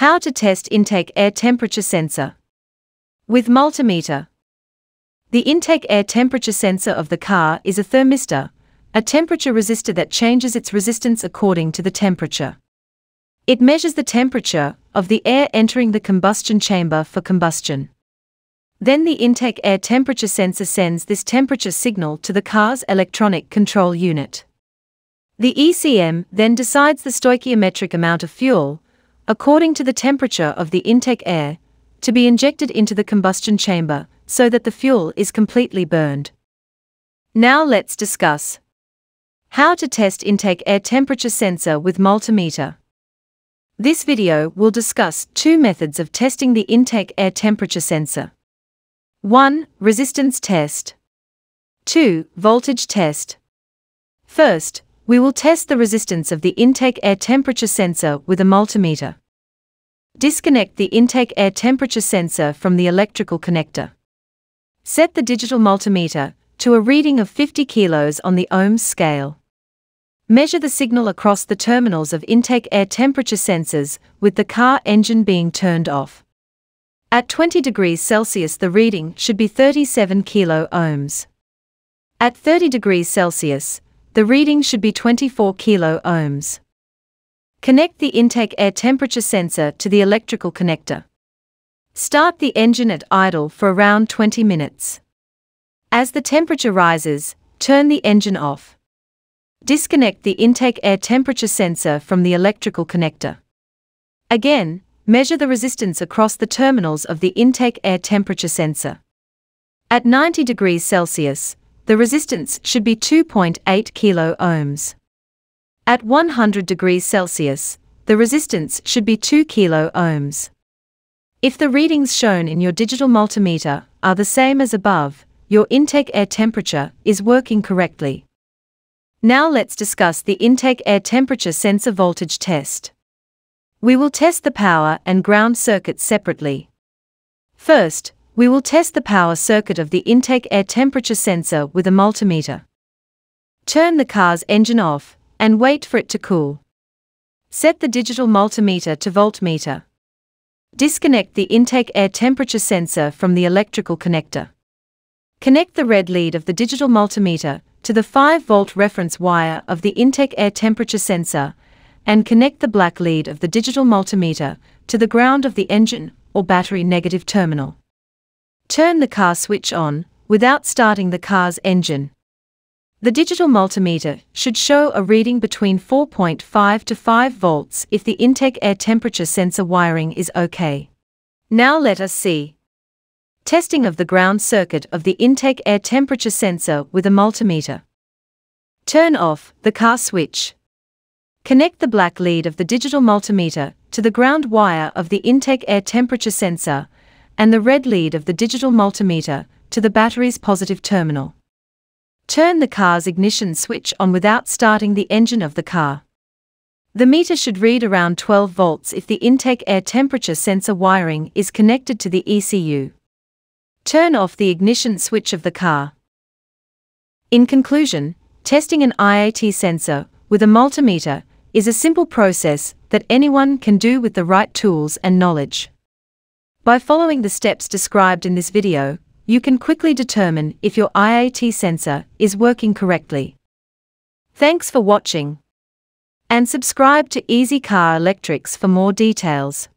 How to test intake air temperature sensor with multimeter. The intake air temperature sensor of the car is a thermistor, a temperature resistor that changes its resistance according to the temperature. It measures the temperature of the air entering the combustion chamber for combustion. Then the intake air temperature sensor sends this temperature signal to the car's electronic control unit. The ECM then decides the stoichiometric amount of fuel, according to the temperature of the intake air, to be injected into the combustion chamber so that the fuel is completely burned. Now let's discuss how to test intake air temperature sensor with multimeter. This video will discuss two methods of testing the intake air temperature sensor. 1. Resistance test. 2. Voltage test. First, we will test the resistance of the intake air temperature sensor with a multimeter. Disconnect the intake air temperature sensor from the electrical connector. Set the digital multimeter to a reading of 50 kilos on the Ohms scale. Measure the signal across the terminals of intake air temperature sensors with the car engine being turned off. At 20 degrees Celsius the reading should be 37 kilo ohms. At 30 degrees Celsius, the reading should be 24 kilo ohms. Connect the intake air temperature sensor to the electrical connector. Start the engine at idle for around 20 minutes. As the temperature rises, turn the engine off. Disconnect the intake air temperature sensor from the electrical connector. Again, measure the resistance across the terminals of the intake air temperature sensor. At 90 degrees Celsius, the resistance should be 2.8 kilo ohms. At 100 degrees Celsius, the resistance should be 2 kilo ohms. If the readings shown in your digital multimeter are the same as above, your intake air temperature is working correctly. Now let's discuss the intake air temperature sensor voltage test. We will test the power and ground circuits separately. First, we will test the power circuit of the intake air temperature sensor with a multimeter. Turn the car's engine off and wait for it to cool. Set the digital multimeter to voltmeter. Disconnect the intake air temperature sensor from the electrical connector. Connect the red lead of the digital multimeter to the 5-volt reference wire of the intake air temperature sensor and connect the black lead of the digital multimeter to the ground of the engine or battery negative terminal. Turn the car switch on without starting the car's engine. The digital multimeter should show a reading between 4.5 to 5 volts if the intake air temperature sensor wiring is okay. Now let us see testing of the ground circuit of the intake air temperature sensor with a multimeter. Turn off the car switch. Connect the black lead of the digital multimeter to the ground wire of the intake air temperature sensor and the red lead of the digital multimeter to the battery's positive terminal. Turn the car's ignition switch on without starting the engine of the car. The meter should read around 12 volts if the intake air temperature sensor wiring is connected to the ECU. Turn off the ignition switch of the car. In conclusion, testing an IAT sensor with a multimeter is a simple process that anyone can do with the right tools and knowledge. By following the steps described in this video, you can quickly determine if your IAT sensor is working correctly. Thanks for watching, and subscribe to Easy Car Electrics for more details.